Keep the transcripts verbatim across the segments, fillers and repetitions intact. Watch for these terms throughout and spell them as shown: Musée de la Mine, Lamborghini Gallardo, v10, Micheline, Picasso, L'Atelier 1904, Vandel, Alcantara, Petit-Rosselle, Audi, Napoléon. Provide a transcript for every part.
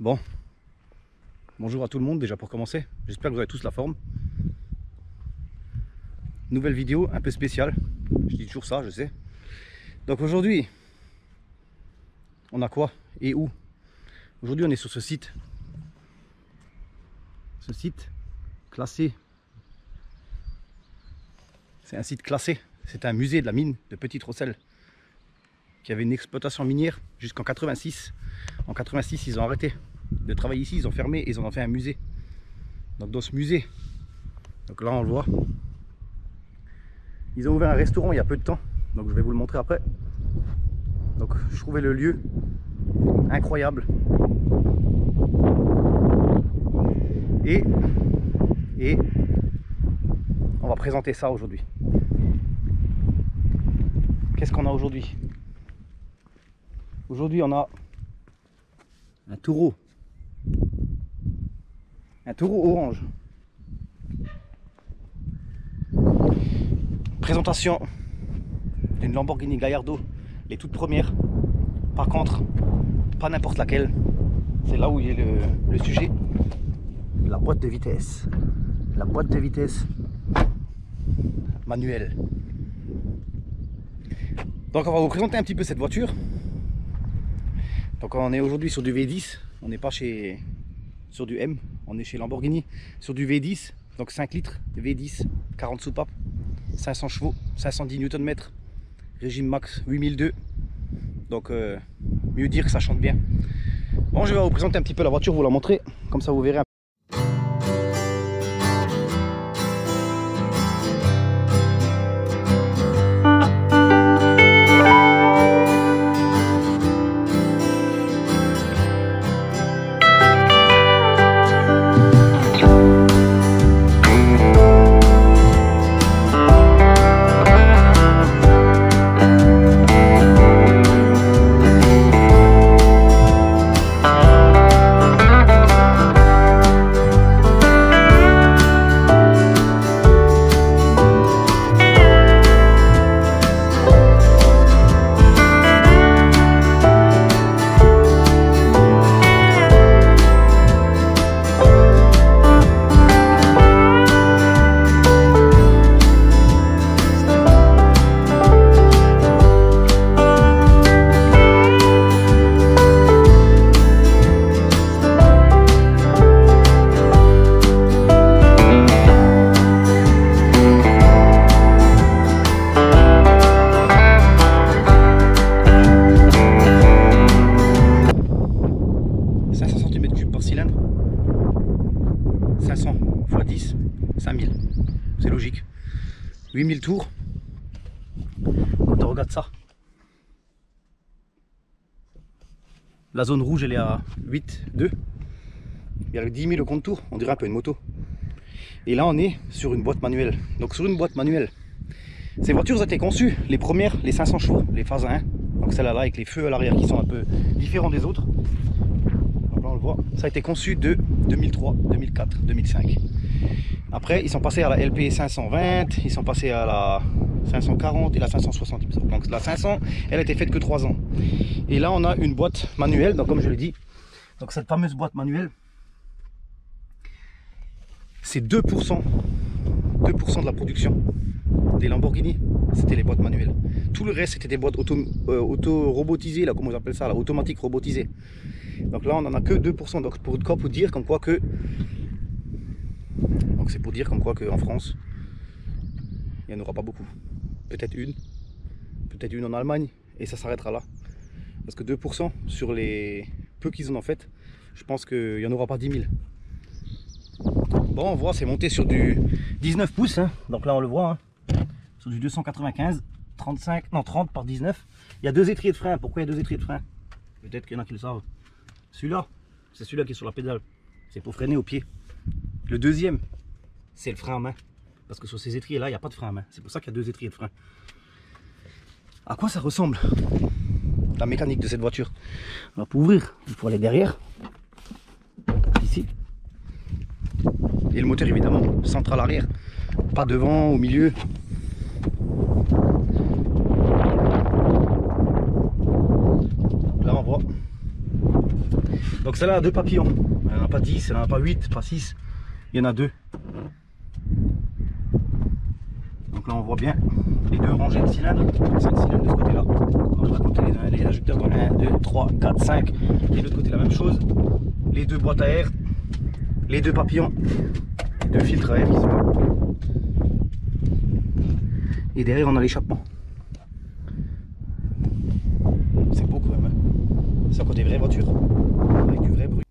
Bon, bonjour à tout le monde déjà pour commencer, j'espère que vous avez tous la forme. Nouvelle vidéo un peu spéciale, je dis toujours ça, je sais. Donc aujourd'hui, on a quoi et où? Aujourd'hui on est sur ce site, ce site classé, c'est un site classé, c'est un musée de la mine de Petit-Rosselle, qui avait une exploitation minière jusqu'en quatre-vingt-six. En quatre-vingt-six, ils ont arrêté de travailler ici, ils ont fermé et ils en ont fait un musée. Donc dans ce musée, donc là on le voit, ils ont ouvert un restaurant il y a peu de temps, donc je vais vous le montrer après. Donc je trouvais le lieu incroyable. Et, et on va présenter ça aujourd'hui. Qu'est-ce qu'on a aujourd'hui ? Aujourd'hui, on a un taureau, un taureau orange. Présentation d'une Lamborghini Gallardo, les toutes premières. Par contre, pas n'importe laquelle. C'est là où il y a le, le sujet. La boîte de vitesse, la boîte de vitesse manuelle. Donc, on va vous présenter un petit peu cette voiture. Donc on est aujourd'hui sur du V dix, on n'est pas chez sur du M, on est chez Lamborghini, sur du V dix, donc cinq litres, V dix, quarante soupapes, cinq cents chevaux, cinq cent dix newton-mètres, régime max huit mille deux, donc euh, mieux dire que ça chante bien. Bon, je vais vous présenter un petit peu la voiture, vous la montrer, comme ça vous verrez un peu. cinq cents fois dix, cinq mille, c'est logique. huit mille tours. Quand on regarde ça, la zone rouge elle est à huit virgule deux. Il y a le dix mille au compte tour, on dirait un peu une moto. Et là on est sur une boîte manuelle. Donc sur une boîte manuelle, ces voitures ont été conçues, les premières, les cinq cents chevaux, les phases un. Donc celle-là avec les feux à l'arrière qui sont un peu différents des autres. On le voit, ça a été conçu de deux mille trois, deux mille quatre, deux mille cinq. Après, ils sont passés à la L P cinq cent vingt, ils sont passés à la cinq cent quarante et la cinq cent soixante. Donc la cinq cents, elle a été faite que trois ans. Et là, on a une boîte manuelle, donc comme je l'ai dit, donc cette fameuse boîte manuelle, c'est deux pour cent, deux pour cent de la production des Lamborghini, c'était les boîtes manuelles. Tout le reste, c'était des boîtes auto-robotisées, euh, auto comment on appelle ça, là, automatique robotisée. Donc là, on n'en a que deux pour cent. Donc pour, quoi, pour dire comme quoi que... Donc c'est pour dire comme quoi qu'en France, il n'y en aura pas beaucoup. Peut-être une, peut-être une en Allemagne, et ça s'arrêtera là. Parce que deux pour cent sur les peu qu'ils en ont fait, je pense qu'il n'y en aura pas dix mille. Bon, on voit, c'est monté sur du dix-neuf pouces. Hein. Donc là, on le voit. Hein. Sur du deux cent quatre-vingt-quinze, trente-cinq, non trente par dix-neuf. Il y a deux étriers de frein. Pourquoi il y a deux étriers de frein? Peut-être qu'il y en a qui le savent. Celui-là, c'est celui-là qui est sur la pédale. C'est pour freiner au pied. Le deuxième, c'est le frein à main. Parce que sur ces étriers-là, il n'y a pas de frein à main. C'est pour ça qu'il y a deux étriers de frein. À quoi ça ressemble la mécanique de cette voiture? Alors pour ouvrir, il faut aller derrière. Ici. Et le moteur évidemment, central arrière. Pas devant, au milieu. Donc celle-là a deux papillons. Elle n'en a pas dix, elle n'en a pas huit, pas six. Il y en a deux. Donc là on voit bien les deux rangées de cylindres. cinq cylindres de ce côté-là. On va compter les, les ajusteurs. un, deux, trois, quatre, cinq. Et de l'autre côté la même chose. Les deux boîtes à air. Les deux papillons. Les deux filtres à air qui sont là. Et derrière on a l'échappement. C'est beau quand même. Hein. C'est encore des vraies voitures. Avec du vrai bruit.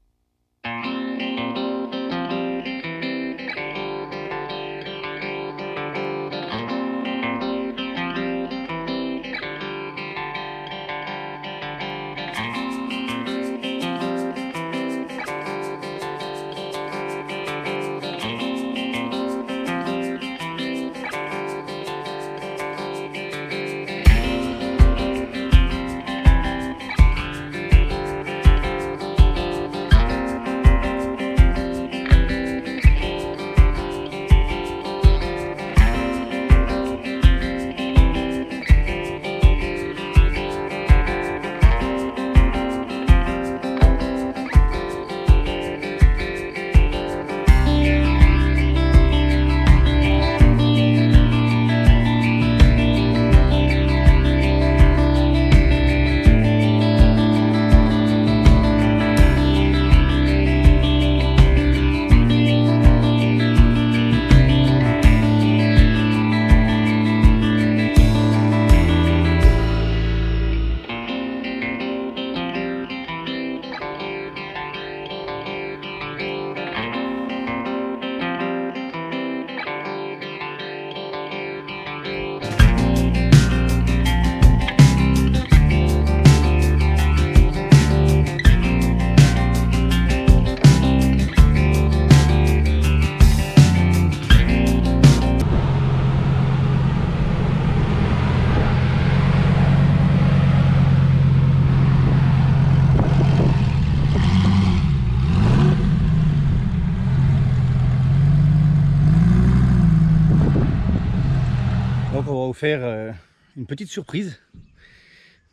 Faire une petite surprise.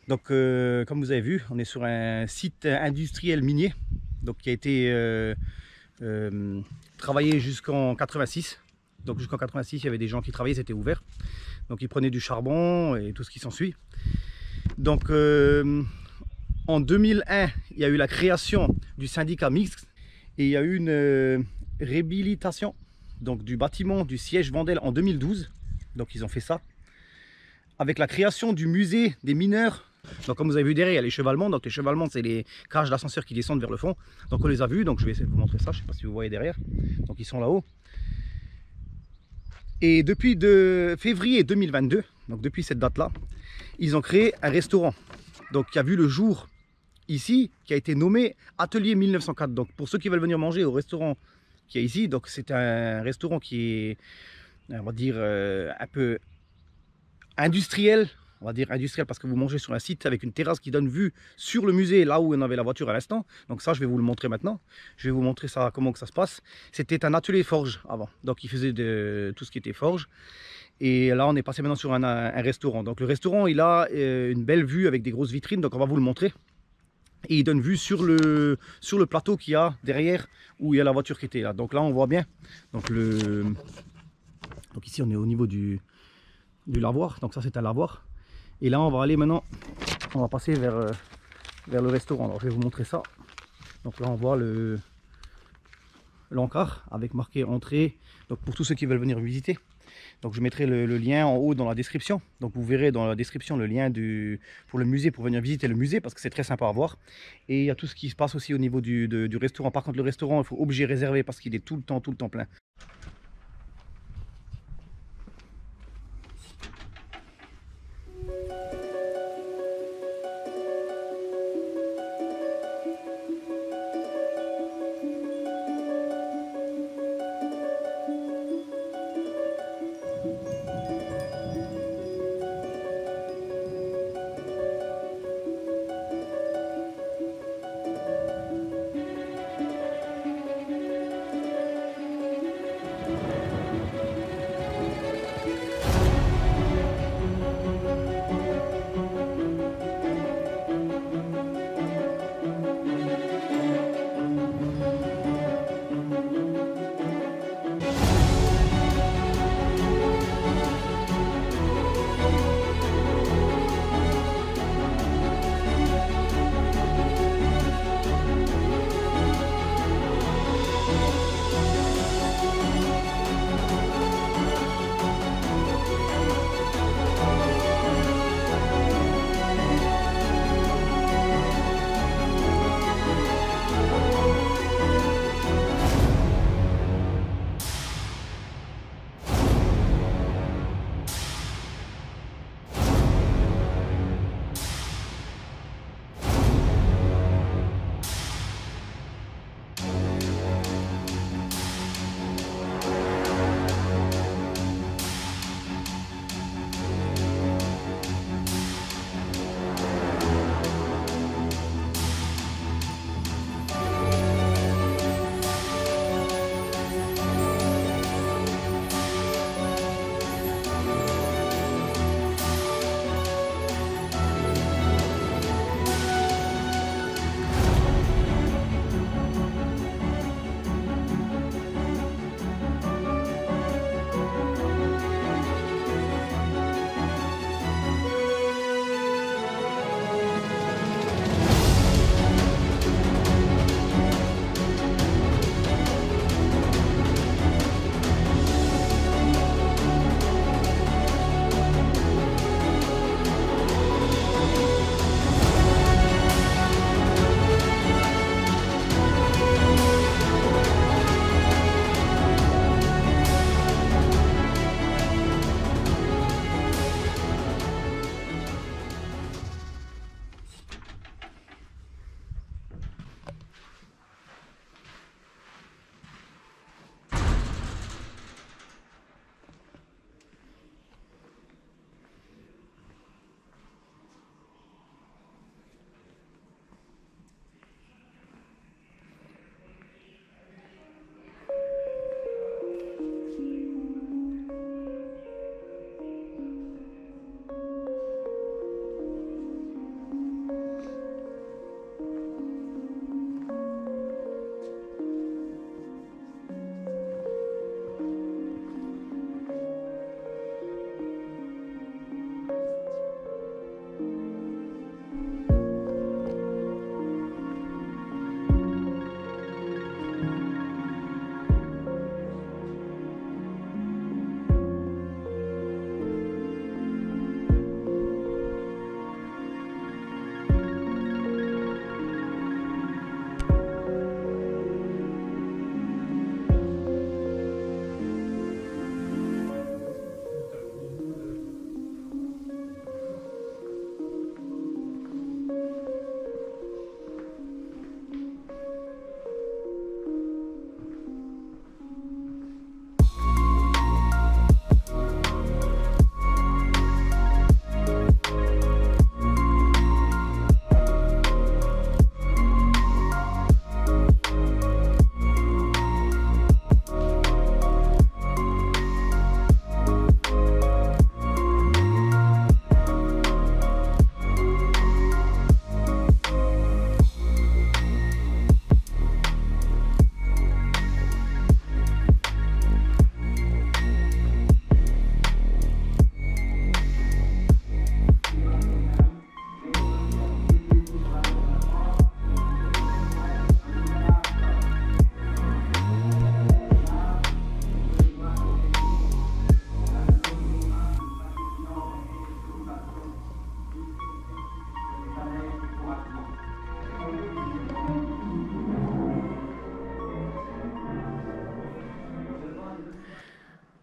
Donc euh, comme vous avez vu, on est sur un site industriel minier, donc qui a été euh, euh, travaillé jusqu'en quatre-vingt-six. Donc jusqu'en quatre-vingt-six, il y avait des gens qui travaillaient, c'était ouvert, donc ils prenaient du charbon et tout ce qui s'ensuit. Donc euh, en deux mille un, il y a eu la création du syndicat mixte et il y a eu une euh, réhabilitation donc du bâtiment du siège Vandel en deux mille douze. Donc ils ont fait ça avec la création du musée des mineurs. Donc comme vous avez vu derrière, il y a les chevalements. Donc les chevalements, c'est les cages d'ascenseur qui descendent vers le fond. Donc on les a vus, donc je vais essayer de vous montrer ça. Je ne sais pas si vous voyez derrière. Donc ils sont là-haut. Et depuis de février deux mille vingt-deux, donc depuis cette date-là, ils ont créé un restaurant. Donc qui a vu le jour ici, qui a été nommé Atelier mille neuf cent quatre. Donc pour ceux qui veulent venir manger au restaurant qui est ici, donc c'est un restaurant qui est, on va dire, euh, un peu... industriel, on va dire industriel parce que vous mangez sur un site avec une terrasse qui donne vue sur le musée, là où on avait la voiture à l'instant. Donc ça, je vais vous le montrer maintenant. Je vais vous montrer ça, comment que ça se passe. C'était un atelier forge avant, donc il faisait de tout ce qui était forge. Et là, on est passé maintenant sur un, un restaurant. Donc le restaurant, il a une belle vue avec des grosses vitrines, donc on va vous le montrer. Et il donne vue sur le, sur le plateau qu'il y a derrière, où il y a la voiture qui était là. Donc là, on voit bien. Donc, le... donc ici, on est au niveau du... du lavoir, donc ça c'est un lavoir. Et là on va aller maintenant, on va passer vers, euh, vers le restaurant. Alors je vais vous montrer ça. Donc là on voit le l'encart avec marqué entrée, donc pour tous ceux qui veulent venir visiter. Donc je mettrai le, le lien en haut dans la description, donc vous verrez dans la description le lien du, pour le musée, pour venir visiter le musée, parce que c'est très sympa à voir. Et il y a tout ce qui se passe aussi au niveau du, de, du restaurant. Par contre le restaurant, il faut obligé réserver parce qu'il est tout le temps, tout le temps plein.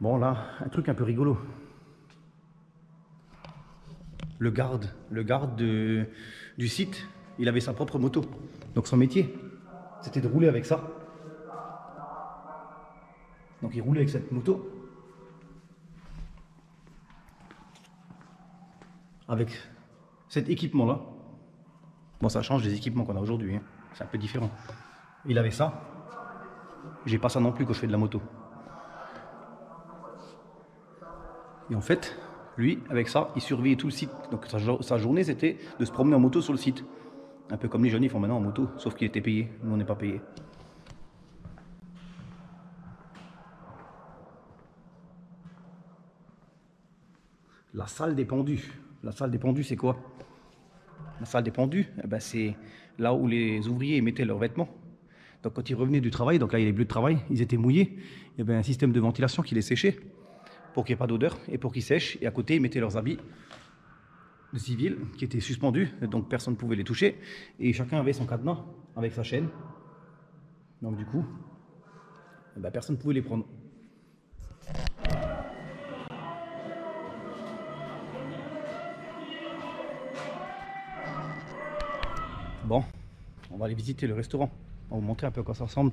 Bon, là, un truc un peu rigolo. Le garde, le garde de, du site, il avait sa propre moto. Donc son métier, c'était de rouler avec ça. Donc il roulait avec cette moto. Avec cet équipement-là. Bon, ça change des équipements qu'on a aujourd'hui, hein. C'est un peu différent. Il avait ça. J'ai pas ça non plus quand je fais de la moto. Et en fait, lui, avec ça, il surveillait tout le site. Donc sa, sa journée, c'était de se promener en moto sur le site. Un peu comme les jeunes, ils font maintenant en moto, sauf qu'il était payé. Nous, on n'est pas payé. La salle des pendus. La salle des pendus, c'est quoi? La salle des pendus, eh ben, c'est là où les ouvriers mettaient leurs vêtements. Donc quand ils revenaient du travail, donc là, il y a les bleus de travail, ils étaient mouillés. Il y avait un système de ventilation qui les séchait, pour qu'il n'y ait pas d'odeur et pour qu'ils sèchent. Et à côté, ils mettaient leurs habits de civils qui étaient suspendus, donc personne ne pouvait les toucher. Et chacun avait son cadenas avec sa chaîne. Donc du coup, ben, personne ne pouvait les prendre. Bon, on va aller visiter le restaurant. On va vous montrer un peu à quoi ça ressemble.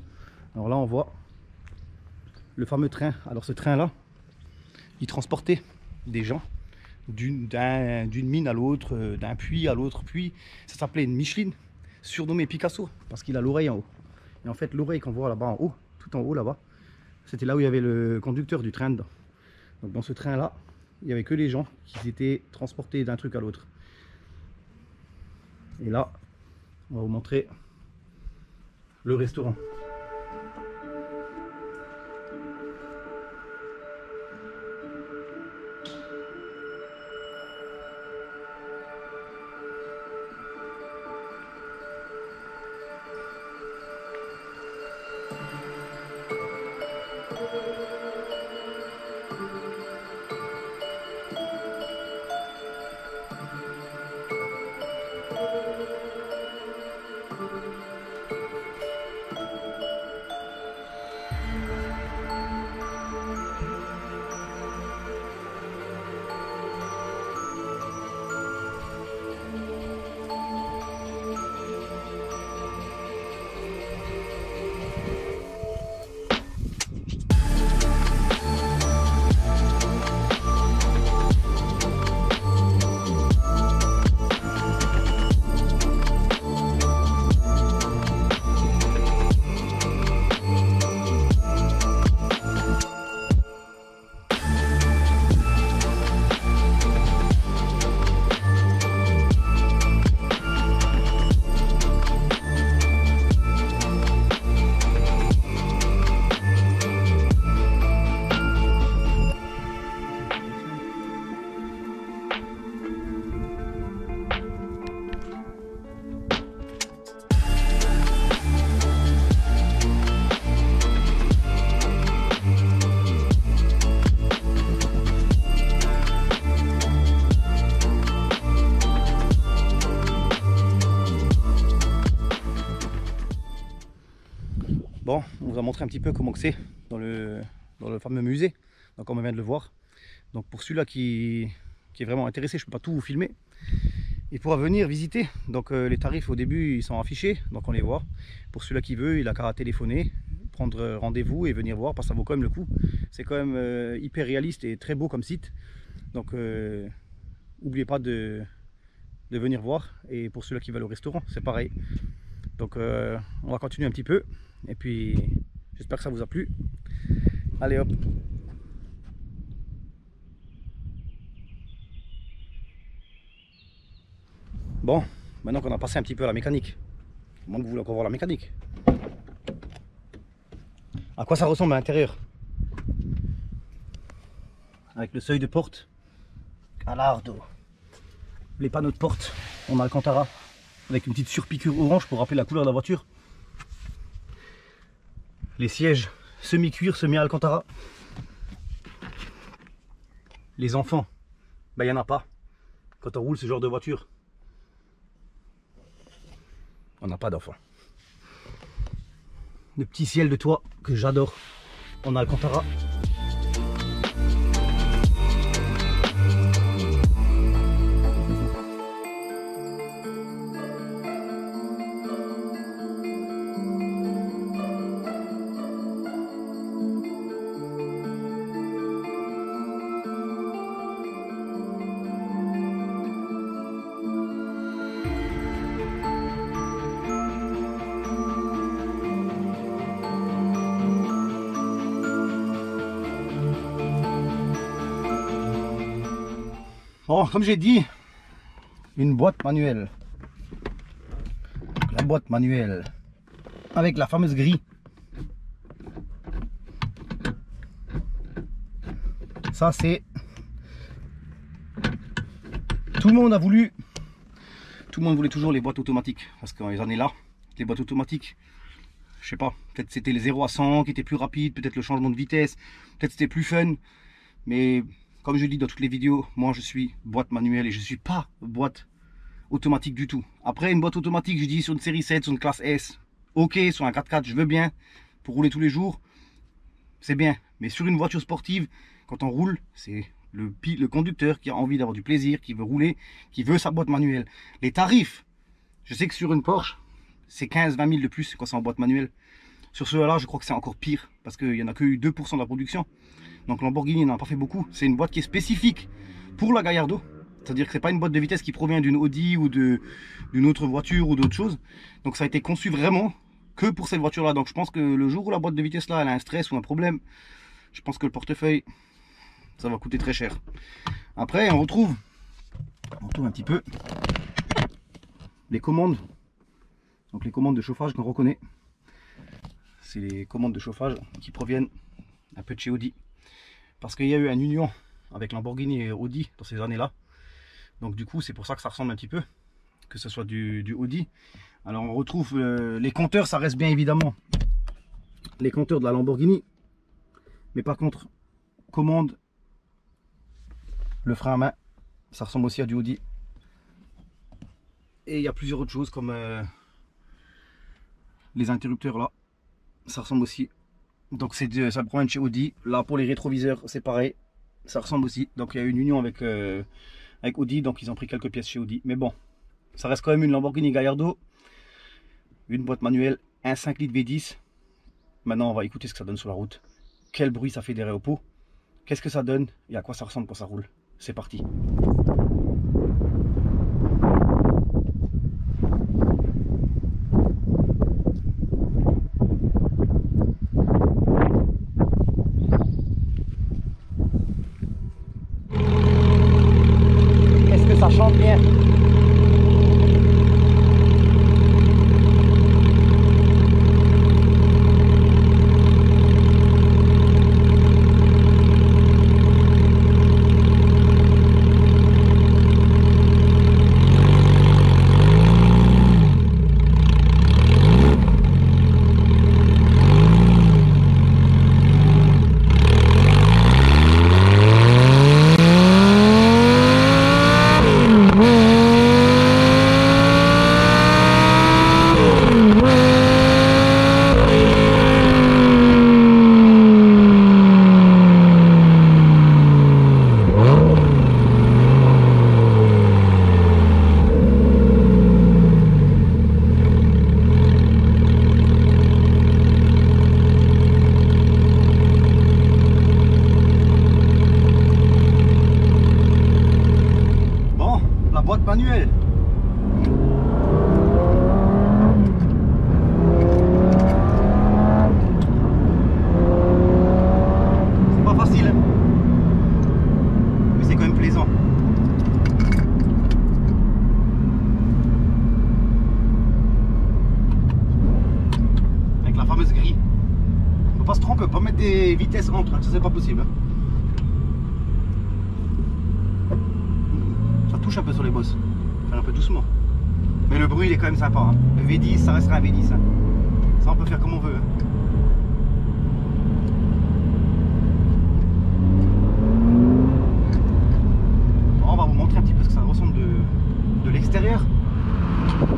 Alors là, on voit le fameux train. Alors ce train-là, il transportait des gens d'une d'un, d'une mine à l'autre, d'un puits à l'autre puits. Ça s'appelait une Micheline, surnommée Picasso, parce qu'il a l'oreille en haut. Et en fait, l'oreille qu'on voit là-bas en haut, tout en haut là-bas, c'était là où il y avait le conducteur du train dedans. Donc dans ce train-là, il n'y avait que les gens qui étaient transportés d'un truc à l'autre. Et là, on va vous montrer le restaurant. Bon, on vous a montré un petit peu comment c'est dans le, dans le fameux musée, donc on vient de le voir. Donc pour celui-là qui, qui est vraiment intéressé, je ne peux pas tout vous filmer. Il pourra venir visiter, donc euh, les tarifs au début ils sont affichés, donc on les voit. Pour celui-là qui veut, il a qu'à téléphoner, prendre rendez-vous et venir voir, parce que ça vaut quand même le coup. C'est quand même euh, hyper réaliste et très beau comme site, donc euh, n'oubliez pas de, de venir voir. Et pour celui-là qui va au restaurant, c'est pareil. Donc euh, on va continuer un petit peu. Et puis j'espère que ça vous a plu. Allez hop. Bon, maintenant qu'on a passé un petit peu à la mécanique. Au moins que vous voulez encore voir la mécanique. À quoi ça ressemble à l'intérieur? Avec le seuil de porte. Gallardo. Les panneaux de porte. On a Alcantara. Avec une petite surpiqûre orange pour rappeler la couleur de la voiture. Les sièges semi-cuir, semi-Alcantara. Les enfants, ben, y en a pas. Quand on roule ce genre de voiture, on n'a pas d'enfants. Le petit ciel de toit que j'adore, on a Alcantara. Bon, comme j'ai dit, une boîte manuelle. La boîte manuelle avec la fameuse grille. Ça c'est... Tout le monde a voulu... Tout le monde voulait toujours les boîtes automatiques. Parce que dans les années là, les boîtes automatiques, je sais pas, peut-être c'était les zéro à cent qui étaient plus rapides, peut-être le changement de vitesse, peut-être c'était plus fun. Mais comme je dis dans toutes les vidéos, moi je suis boîte manuelle et je suis pas boîte automatique du tout. Après une boîte automatique, je dis sur une série sept, sur une classe S, ok, sur un quatre quatre, je veux bien, pour rouler tous les jours, c'est bien. Mais sur une voiture sportive, quand on roule, c'est le, le conducteur qui a envie d'avoir du plaisir, qui veut rouler, qui veut sa boîte manuelle. Les tarifs, je sais que sur une Porsche, c'est quinze à vingt mille de plus quand c'est en boîte manuelle. Sur ceux-là, je crois que c'est encore pire, parce qu'il n'y en a que eu deux pour cent de la production. Donc Lamborghini n'en a pas fait beaucoup. C'est une boîte qui est spécifique pour la Gallardo. C'est-à-dire que ce n'est pas une boîte de vitesse qui provient d'une Audi ou d'une autre voiture ou d'autre chose. Donc ça a été conçu vraiment que pour cette voiture-là. Donc je pense que le jour où la boîte de vitesse-là, elle a un stress ou un problème, je pense que le portefeuille, ça va coûter très cher. Après, on retrouve, on retrouve un petit peu les commandes. Donc les commandes de chauffage qu'on reconnaît. C'est les commandes de chauffage qui proviennent un peu de chez Audi. Parce qu'il y a eu un union avec Lamborghini et Audi dans ces années-là. Donc du coup, c'est pour ça que ça ressemble un petit peu, que ce soit du, du Audi. Alors on retrouve euh, les compteurs, ça reste bien évidemment les compteurs de la Lamborghini. Mais par contre, commande, le frein à main, ça ressemble aussi à du Audi. Et il y a plusieurs autres choses comme euh, les interrupteurs là, ça ressemble aussi. Donc de, ça provient de chez Audi. Là pour les rétroviseurs c'est pareil, ça ressemble aussi. Donc il y a une union avec, euh, avec Audi, donc ils ont pris quelques pièces chez Audi. Mais bon, ça reste quand même une Lamborghini Gallardo, une boîte manuelle, un cinq litres V dix. Maintenant on va écouter ce que ça donne sur la route. Quel bruit ça fait derrière au pot, qu'est-ce que ça donne et à quoi ça ressemble quand ça roule. C'est parti. Entre, ça c'est pas possible. Ça touche un peu sur les bosses, faire un peu doucement. Mais le bruit il est quand même sympa. Hein. Le V dix, ça restera un V dix. Hein. Ça on peut faire comme on veut. Hein. Bon, on va vous montrer un petit peu ce que ça ressemble de, de l'extérieur. Whoa!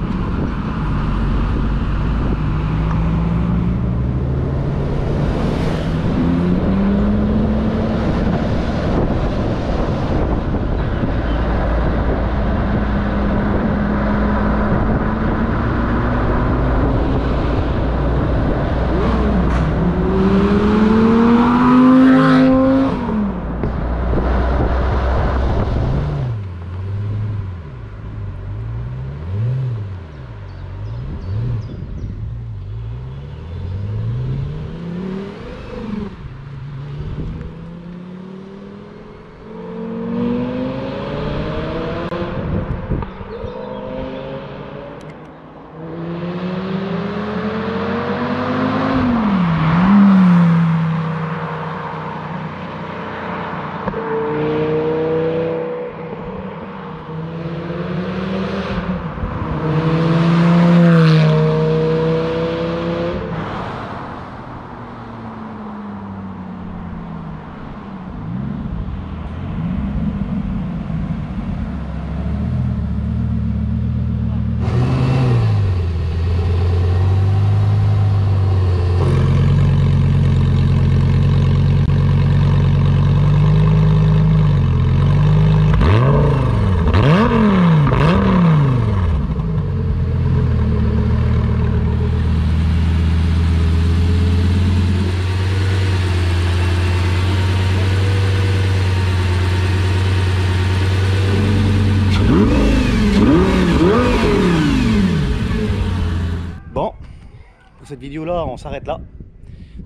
cette vidéo-là, on s'arrête là.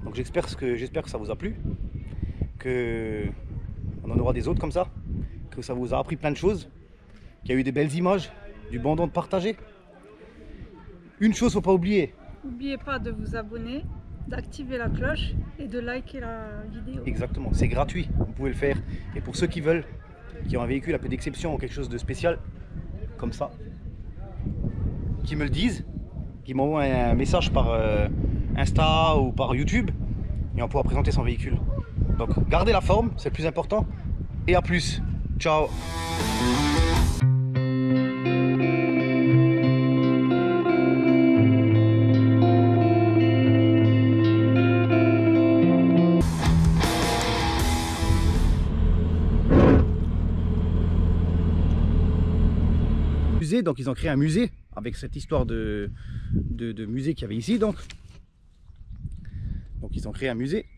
Donc j'espère que, j'espère que ça vous a plu, qu'on en aura des autres comme ça, que ça vous a appris plein de choses, qu'il y a eu des belles images, du bon don de partager. Une chose, faut pas oublier. N'oubliez pas de vous abonner, d'activer la cloche et de liker la vidéo. Exactement, c'est gratuit, vous pouvez le faire. Et pour ceux qui veulent, qui ont un véhicule un peu d'exception ou quelque chose de spécial, comme ça, qui me le disent, qui m'envoient un message par euh, Insta ou par YouTube, et on pourra présenter son véhicule. Donc gardez la forme, c'est le plus important, et à plus, ciao. Donc ils ont créé un musée avec cette histoire de, de, de musée qu'il y avait ici, donc donc ils ont créé un musée.